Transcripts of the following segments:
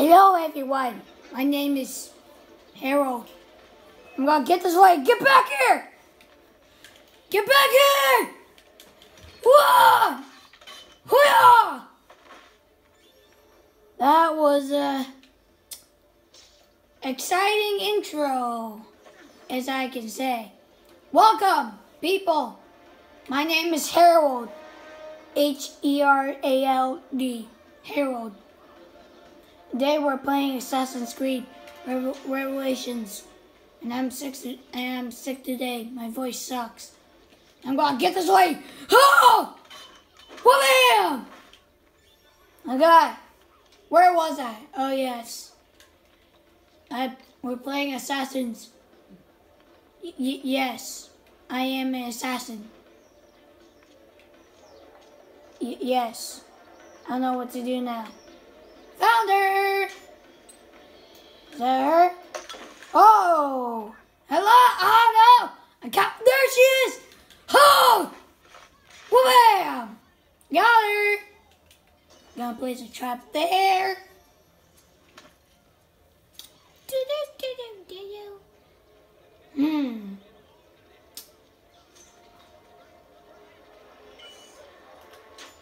Hello everyone, my name is Harold. I'm gonna get this light. Get back here! Get back here! Whoa! Hoo-yah! That was a exciting intro, as I can say. Welcome, people. My name is Harold. H-E-R-A-L-D. Harold. Today we're playing Assassin's Creed Revelations, and I'm sick today. My voice sucks. I'm gonna get this way. Oh! Whoa! My God, where was I? Oh yes, we're playing assassins. Yes, I am an assassin. Yes, I don't know what to do now. Found her! Is that her? Oh! Hello! Oh no! I got... There she is! Oh! Wham! Got her! Gonna place a trap there.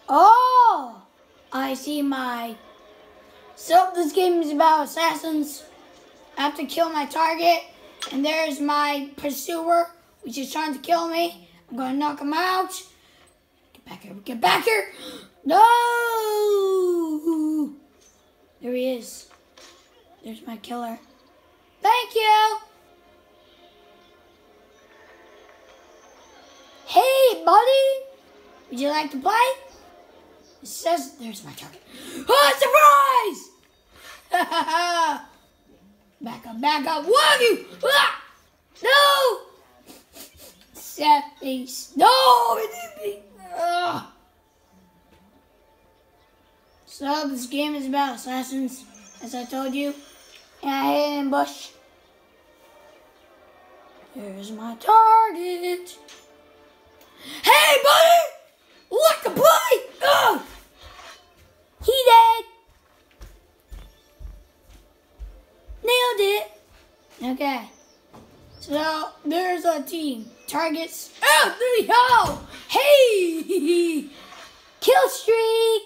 Oh! I see my... So this game is about assassins. I have to kill my target, and there's my pursuer, which is trying to kill me. I'm gonna knock him out. Get back here, get back here. No! There he is. There's my killer. Thank you! Hey, buddy! Would you like to play? It says, there's my target. Oh, surprise! Back up, back up. What you? Ah! No! Sad face. No! So, this game is about assassins, as I told you. And I hit an ambush. Here's my target. Hey, buddy! What the play? Oh! He dead. Nailed it. Okay. So there's our team. Targets. Oh, there you go. Hey, kill streak.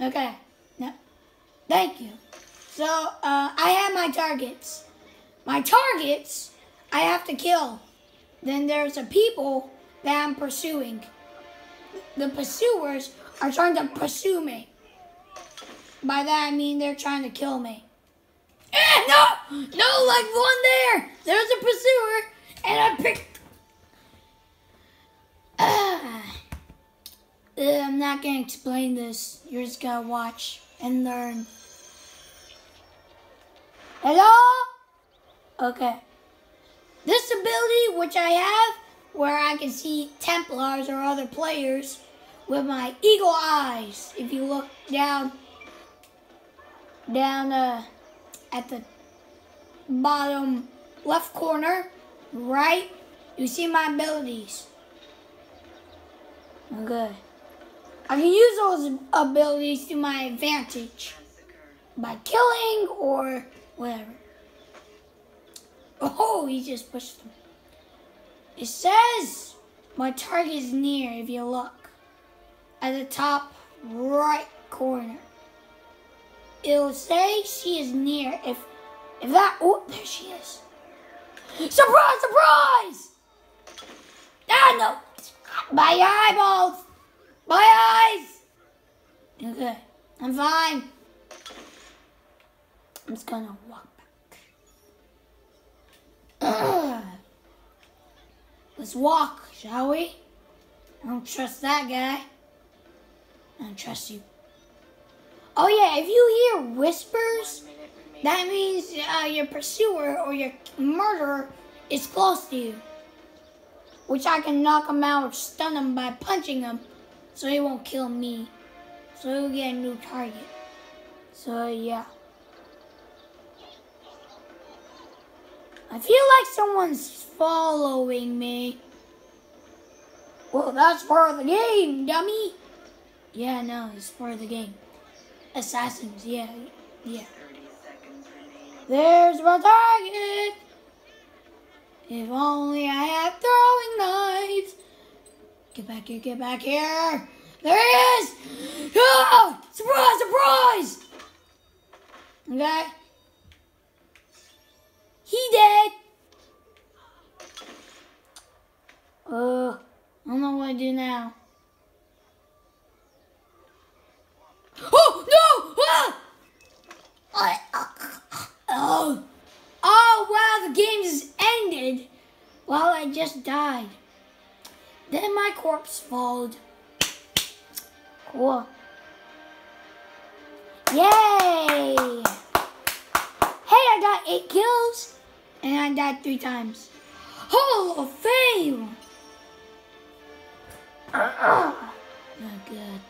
Okay. No. Thank you. So I have my targets. My targets I have to kill. Then there's the people that I'm pursuing. The pursuers are trying to pursue me. By that I mean they're trying to kill me. Eh, no! No, like one there! There's a pursuer, and I picked... I'm not gonna explain this. You're just gonna watch and learn. Hello? Okay. This ability, which I have, where I can see Templars or other players with my eagle eyes. If you look down at the bottom left corner, right, you see my abilities. Okay. I can use those abilities to my advantage by killing or whatever. Oh, he just pushed them. It says my target is near if you look at the top right corner. It'll say she is near if that, oh, there she is. Surprise, surprise! Ah, no, my eyeballs, my eyes. Okay, I'm fine. I'm just gonna walk back. Let's walk, shall we? I don't trust that guy. I don't trust you. Oh yeah, if you hear whispers, that means your pursuer or your murderer is close to you. Which I can knock him out or stun him by punching him, so he won't kill me. So he'll get a new target. So yeah. I feel like someone's following me. Well, that's part of the game, dummy. Yeah, no, it's part of the game. Assassins, yeah. There's my target. If only I had throwing knives. Get back here, get back here. There he is. Oh, surprise, surprise. Okay. He dead. I don't know what to do now. Oh, no! Ah! Oh, wow, the game just ended while I just died. Then my corpse followed. Cool. Yay! Hey, I got 8 kills, and I died 3 times. Hall of Fame! Not good.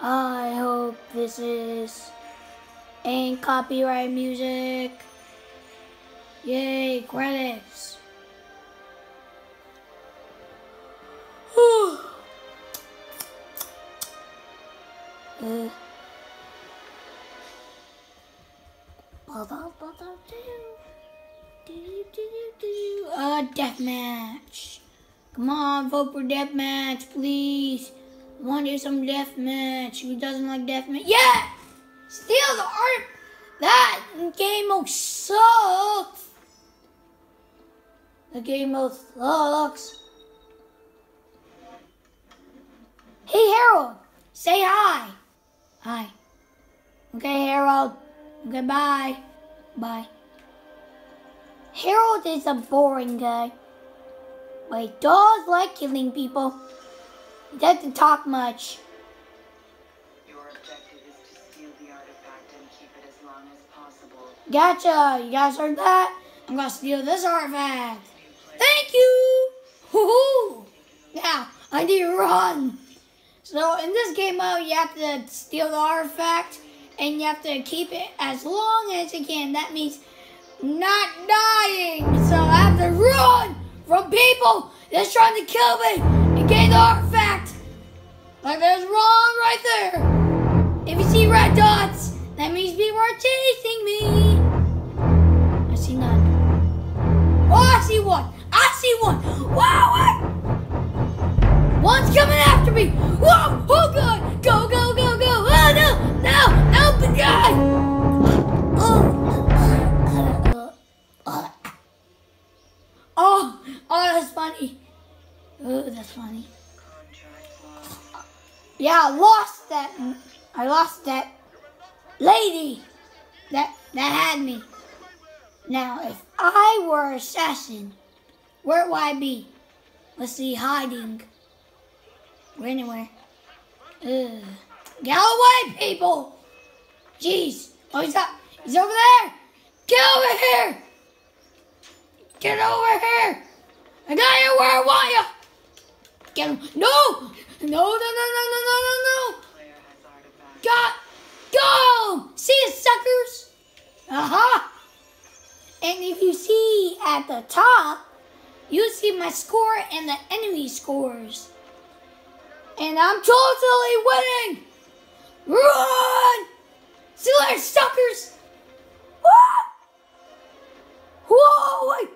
I hope this ain't copyright music. Yay, credits. Deathmatch. Come on, vote for deathmatch, please. I want to do some deathmatch. Who doesn't like deathmatch? Yeah! Steal the art! That game mode sucks! The game mode sucks. Hey, Harold! Say hi! Hi. Okay, Harold. Okay, bye. Bye. Harold is a boring guy. But he does like killing people. He doesn't talk much. Your objective is to steal the artifact and keep it as long as possible. Gotcha! You guys heard that? I'm gonna steal this artifact. Thank you! Woohoo! Now, I need to run! So, in this game mode, you have to steal the artifact and you have to keep it as long as you can. That means not dying! So, I have to run! From people that's trying to kill me and gain the artifact. Like there's wrong right there. If you see red dots, that means people are chasing me. I see none. Oh, I see one. I see one. Wow! One's coming after me. Whoa! Oh God! Go! Go! Go! Go! Oh no! No! No! But God! Oh, that's funny. Oh, that's funny. Yeah, I lost that. I lost that lady that had me. Now, if I were an assassin, where would I be? Let's see, hiding. Or anywhere. Ugh. Get away, people! Jeez. Oh, he's over there! Get over here! Get over here! I got you where I want you! Get him! No! No, no, no, no, no, no, no, no! Go! See you, suckers! Aha! And if you see at the top, you'll see my score and the enemy scores. And I'm totally winning! Run! See you later, suckers! Woo! Whoa!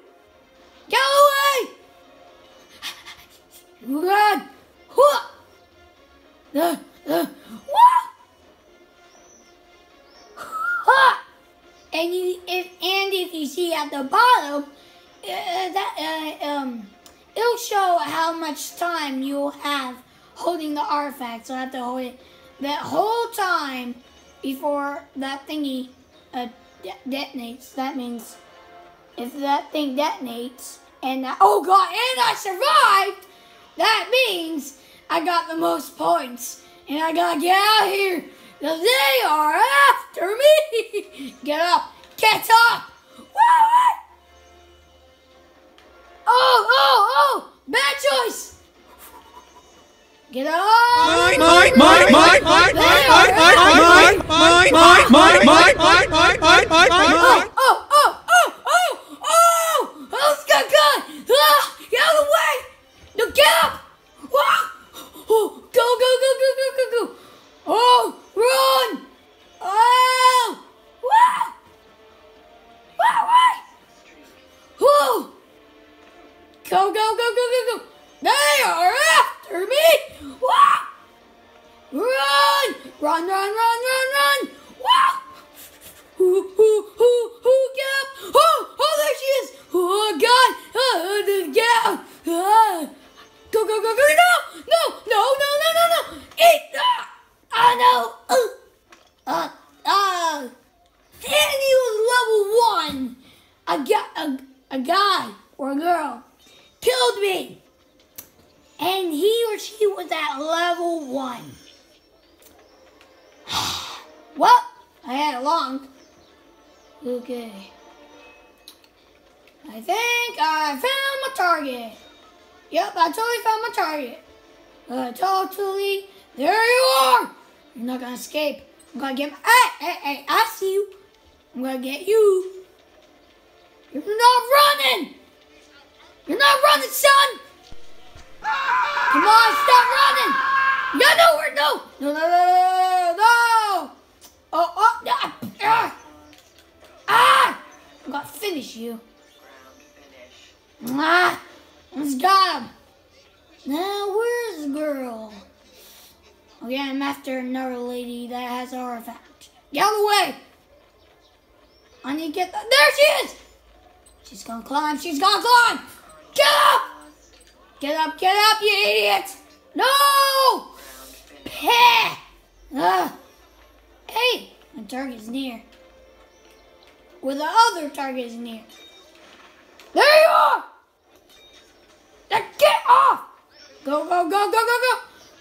Get away! Run! And if you see at the bottom, it'll show how much time you'll have holding the artifact. So I have to hold it that whole time before that thingy detonates. That means if that thing detonates and oh God, and I survived. That means I got the most points, and I gotta get out of here. They are after me. Get up, get up. Oh, oh, oh! Bad choice. Get up. Oh, oh, oh, oh, oh! Oh, it's got gun. Get out of the way. No, get up! Whoa. Oh, go, go, go, go, go, go, go! Oh, run! Oh, Go, go, go, go, go, go. They are after me. Wah! Run, run, run, run, run, run. Wah! Who, get up. Oh, there she is. Oh, God. Get out. Go, go, go, go. No, no, no, no, no, no, no. Eat. Oh, no. And he was level 1. A guy or a girl killed me, and he or she was at level 1. Well, I had it long. Okay. I think I found my target. Yep, I totally found my target. Totally. There you are. You're not gonna escape. I'm gonna get my... Hey, I see you. I'm gonna get you. You're not running! You're not running, son! Come on, stop running! Yeah, nowhere, no! No, no, no, no! Oh, no! Ah! I'm gonna finish you. Ah! Let's got him! Now, where's the girl? Okay, I'm after another lady that has an artifact. Get out of the way! I need to get that. There she is! She's gonna climb, she's gonna climb! Get up! Get up, get up, you idiot! No! Peh! Hey, my target's near. Well, the other target is near. There you are! Now get off! Go, go, go, go, go, go!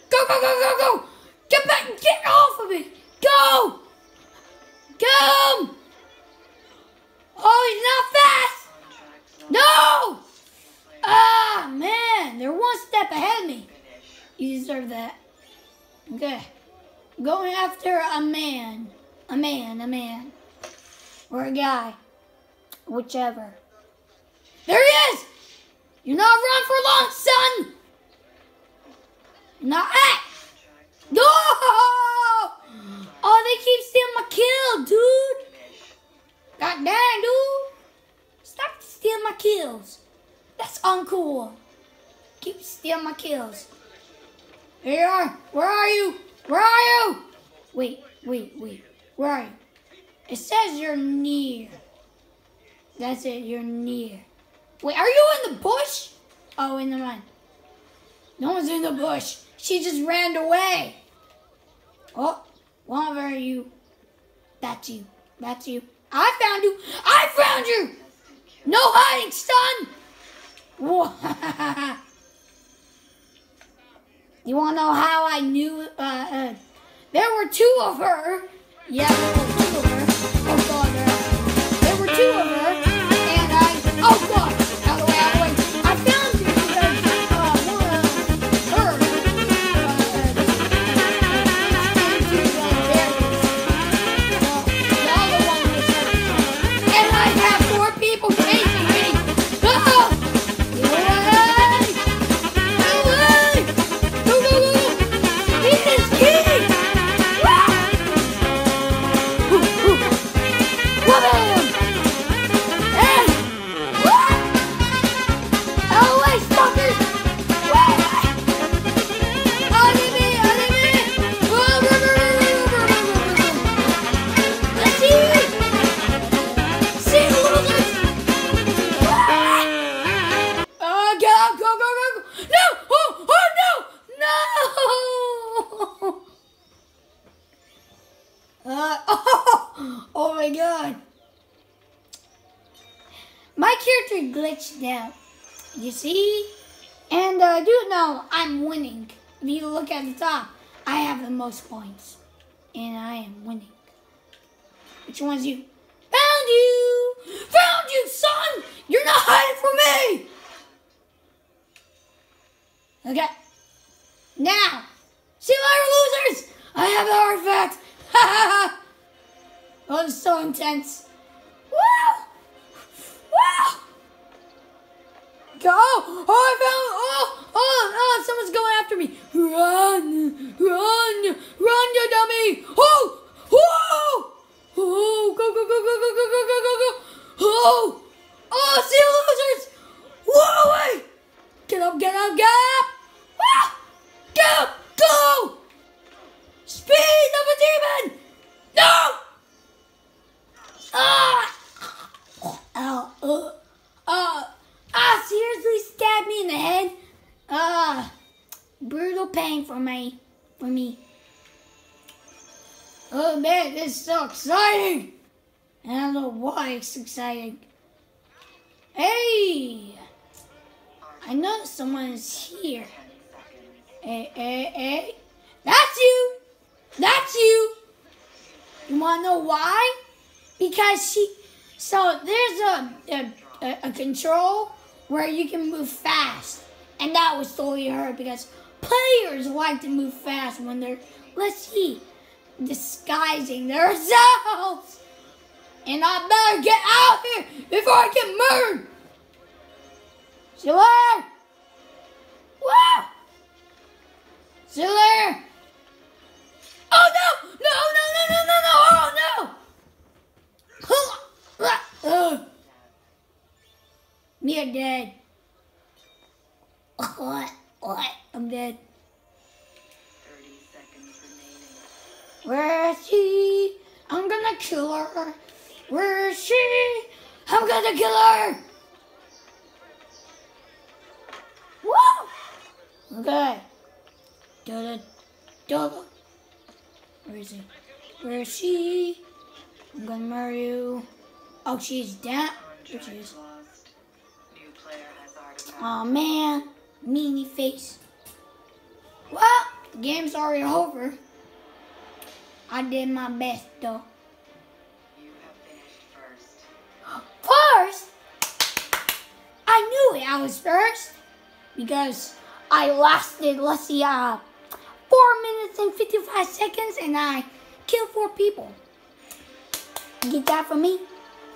Go, go, go, go, go! Get back and get off of me! Go! Come! Oh, he's not fast! No! Ah, man. They're one step ahead of me. You deserve that. Okay. Going after a man. A man. Or a guy. Whichever. There he is! You're not running for long, son! Not at! No! Oh, they keep stealing my kill, dude! God dang, dude! Stop stealing my kills. That's uncool. Keep stealing my kills. Here you are. Where are you? Where are you? Wait. Where are you? It says you're near. That's it. You're near. Wait, are you in the bush? Oh, in the run. No one's in the bush. She just ran away. Oh, where are you? That's you. That's you. I found you. I found you. No hiding, son! You wanna know how I knew? There were 2 of her. Yeah, there were 2 of her. Oh, God, there were 2 of her. And I... Oh, God! Now, you see? And I do know I'm winning. If you look at the top, I have the most points. And I am winning. Which one's you? Found you! Found you, son! You're not hiding from me! Okay. Now, see you later, losers! I have the artifact! Ha ha ha! Oh, this is so intense. Woo! Woo! Go! Oh, I found! Oh! Someone's going after me! Run! Run! Run, you dummy! Oh! Oh! Oh! Go! Go! Go! Go! Go! Go! Go! Go! Go! Oh! Oh! See you, losers! Whoa! Wait! Oh man, this is so exciting! I don't know why it's exciting. Hey! I know someone is here. Hey, hey, hey! That's you! That's you! You wanna know why? Because she... So there's a control where you can move fast. And that was totally her because players like to move fast when they're... Let's see. Disguising themselves, and I better get out of here before I get murdered. See you later. Wow. See you later. Oh no! No! No! No! No! No! No! Oh no! You're dead. What? I'm dead. Where is she? I'm gonna kill her. Where is she? I'm gonna kill her. Woo! Okay. Where is he? Where is she? I'm gonna murder you. Oh, she's dead. There she is. Aw, man. Meanie face. Well, the game's already over. I did my best, though. You have finished first. First? I knew it. I was first because I lasted, let's see, 4 minutes and 55 seconds, and I killed 4 people. Get that for me?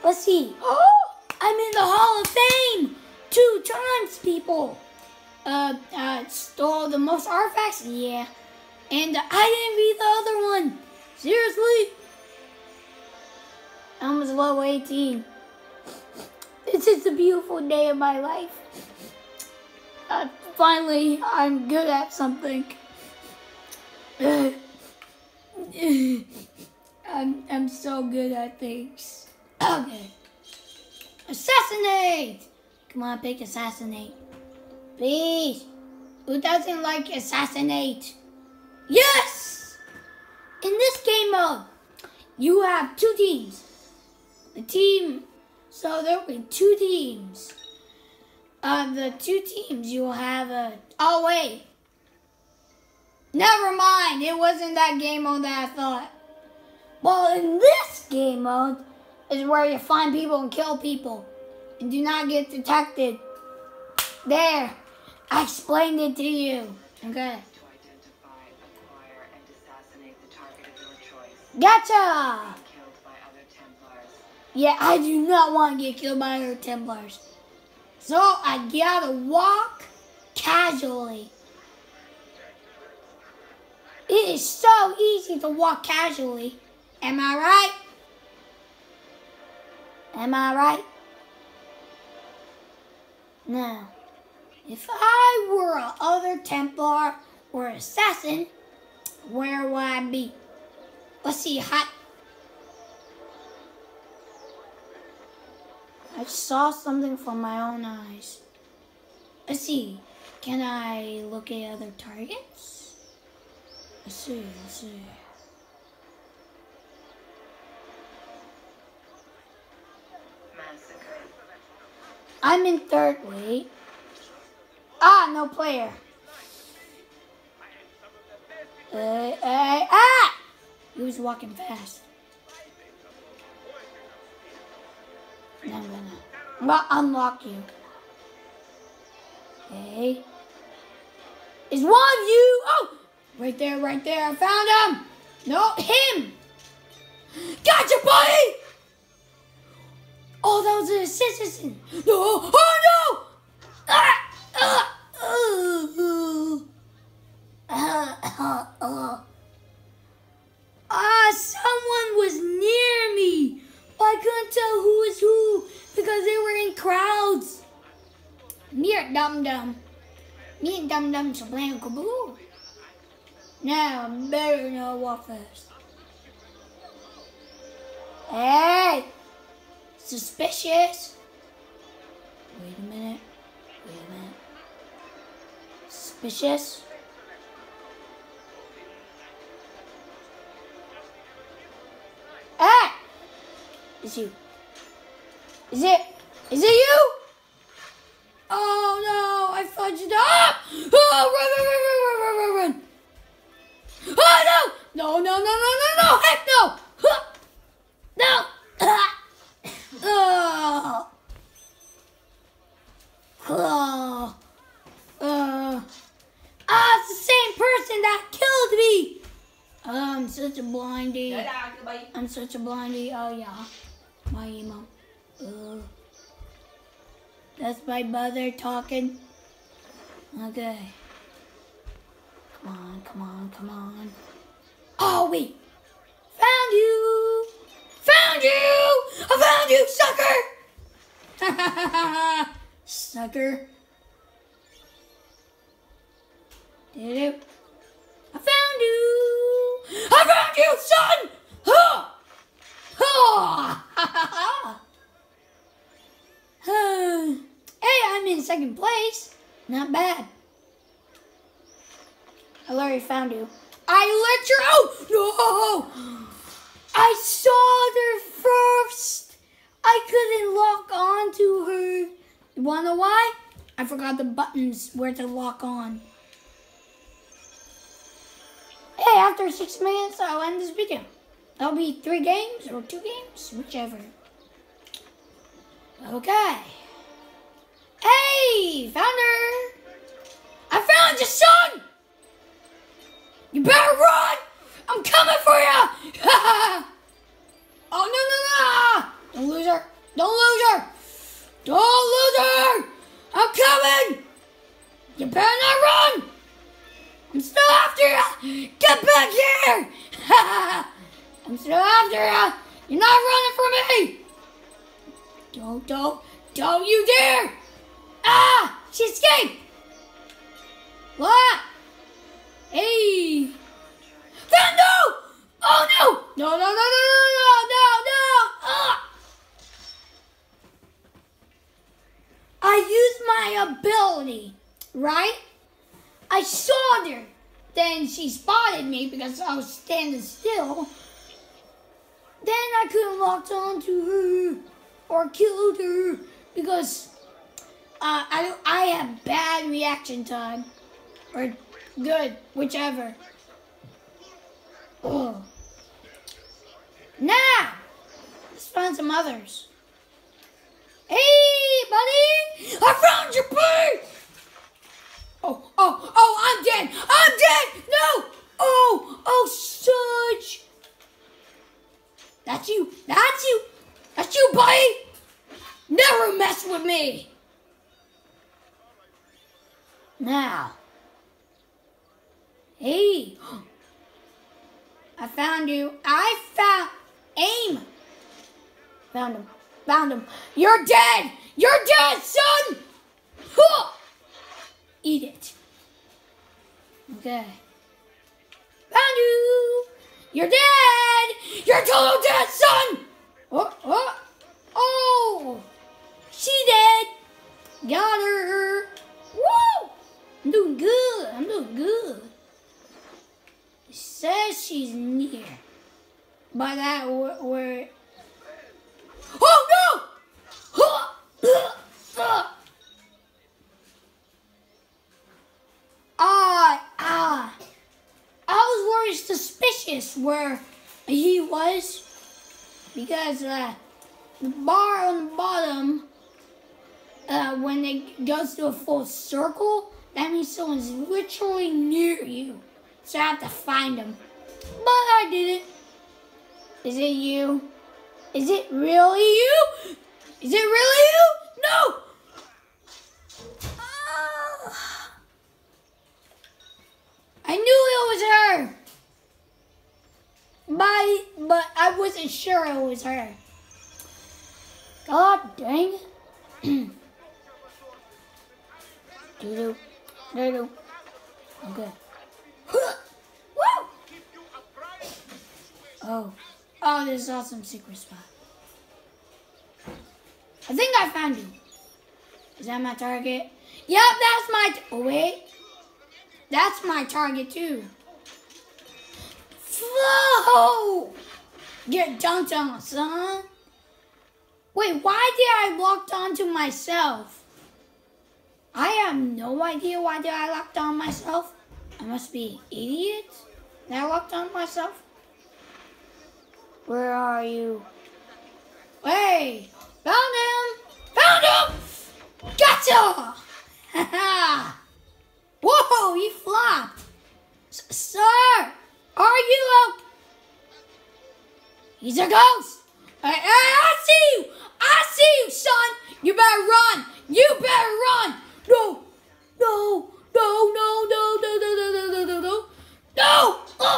Let's see. Oh, I'm in the Hall of Fame 2 times, people. Stole the most artifacts? Yeah. And I didn't read the other one. Seriously? I was level 18. This is a beautiful day of my life. Finally, I'm good at something. I'm so good at things. Okay. Assassinate! Come on, pick assassinate. Please. Who doesn't like assassinate? Yes! In this game mode, you have 2 teams. So there will be 2 teams. Of the 2 teams, you will have a... Oh, wait. Never mind. It wasn't that game mode that I thought. Well, in this game mode is where you find people and kill people. And do not get detected. There. I explained it to you. Okay. Gotcha! Yeah, I do not want to get killed by other Templars. So I gotta walk casually. It is so easy to walk casually. Am I right? Am I right? Now, if I were another Templar or assassin, where would I be? Let's see, I saw something from my own eyes. Let's see, can I look at other targets? Let's see. Massacre. I'm in 3rd, wait. Ah, no player. He was walking fast. Now I'm gonna unlock you. Okay. Is one of you? Oh! Right there. I found him! No, him! Gotcha, buddy! Oh, that was an assassin. No! Oh, no! Someone was near me, but I couldn't tell who was who because they were in crowds. Me and Dum Dum should play Kaboom. Now I better know what first. Hey, suspicious. Wait a minute. Suspicious. It's you. Is it? Is it you? Oh no, I fudged up! Oh, run! Oh no! No! Heck no! No! Oh. Oh. It's the same person that killed me! I'm such a blindie. I'm such a blindie. Oh yeah. My emo. That's my mother talking. Okay. Come on. Oh, wait. Found you! I found you, sucker! Sucker. Did it? I found you, son! Ha! Ha! Hey, I'm in second place. Not bad. I already found you. No! I saw her first. I couldn't lock on to her. You wanna know why? I forgot the buttons where to lock on. Hey, after 6 minutes, I'll end this video. That'll be 3 games or 2 games, whichever. Okay. Hey, found her. I found your son. You better run. I'm coming for you. Oh, no. Don't lose her. I'm coming. You better not run. I'm still after you. Get back here. I'm still after you. You're not running from me. Don't you dare! Ah! She escaped! What? Hey! Fando! Oh no! No! Ah! I used my ability, right? I saw her. Then she spotted me because I was standing still. Then I couldn't lock onto her. Or killed her because I have bad reaction time or good, whichever. Oh. Now let's find some others. Hey, buddy! I found your bird. Oh! I'm dead! No! Oh, Surge! That's you! That's you, buddy! Never mess with me! Now. Hey! I found you. Aim! Found him. You're dead, son! Huh. Eat it. Okay. Found you! You're total dead, son! Oh! She dead! Got her! Woo! I'm doing good! It says she's near. By that word. Oh no! I was worried suspicious where he was. Because the bar on the bottom, when it goes to a full circle, that means someone's literally near you. So I have to find them. But I did it. Is it you? Is it really you? No! I knew it was her. But I wasn't sure it was her. God dang it. Do-do. Okay. Woo! Oh, this is awesome secret spot. I think I found you. Is that my target? Yep, that's my... wait. That's my target too. Whoa! Get dunked on, son. Wait, why did I locked onto myself? I have no idea why did I locked on myself. I must be an idiot that I locked on myself. Where are you? Hey! Found him! Found him! Gotcha! Haha! Whoa! He flopped! Sir! Are you okay? He's a ghost! I see you! I see you, son! You better run! You better run! No! No! No! No! No! No! No! No! No! No! No! No!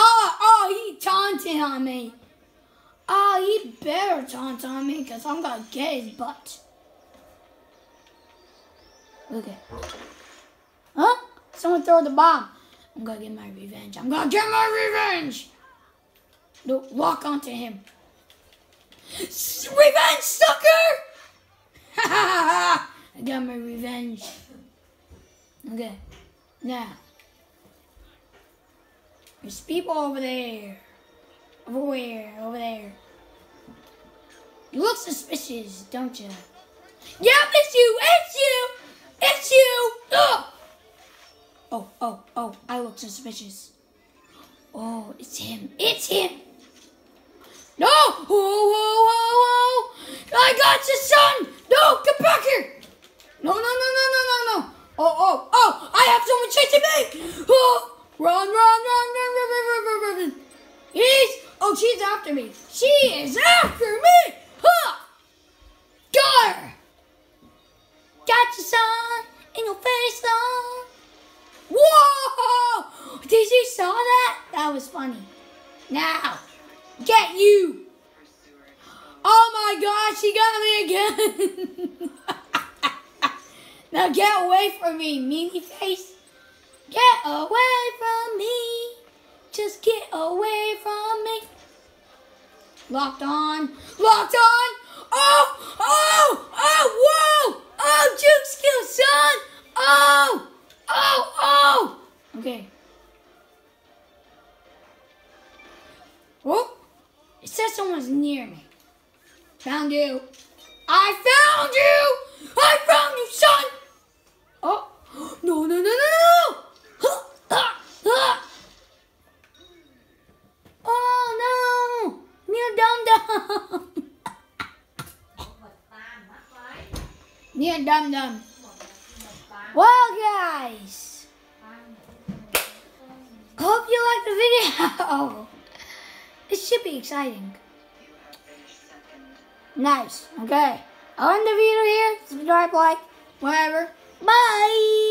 Oh, he taunted on me. Oh, he better taunt on me because I'm gonna get his butt. Okay. Huh? Someone throw the bomb. I'm gonna get my revenge. I'm gonna get my revenge! No, walk onto him. Revenge, sucker! Ha ha ha! I got my revenge. Okay, now. There's people over there. Over where? Over there. You look suspicious, don't you? Yep, it's you! It's you! It's you! Ugh! Oh, oh, oh, I look suspicious. Oh, it's him. It's him! No! Oh, oh, oh, oh! I got your son! No, get back here! No, no, no, no, no, no, no! Oh, oh, oh! I have someone chasing me! Oh! Run, run, run, run, run, run, run, run, run! Oh, she's after me! She is after me! Huh! Got her! Got your son! In your face, son! Whoa! Did you saw that? That was funny. Now, get you! Oh my gosh, she got me again! Now get away from me, meanie face! Get away from me! Just get away from me! Locked on! Locked on! Oh! Oh! Oh! Whoa! Oh! Juke's kill, son! Oh! Oh, oh! Okay. Oh! It says someone's near me. Found you. I found you! I found you, son! Oh! No, no, no, no, no! Oh, no! Near dum-dum! Near dum-dum. Well, guys, hope you liked the video. It should be exciting. Nice. Okay. I'll end the video here. Subscribe, like, whatever. Bye.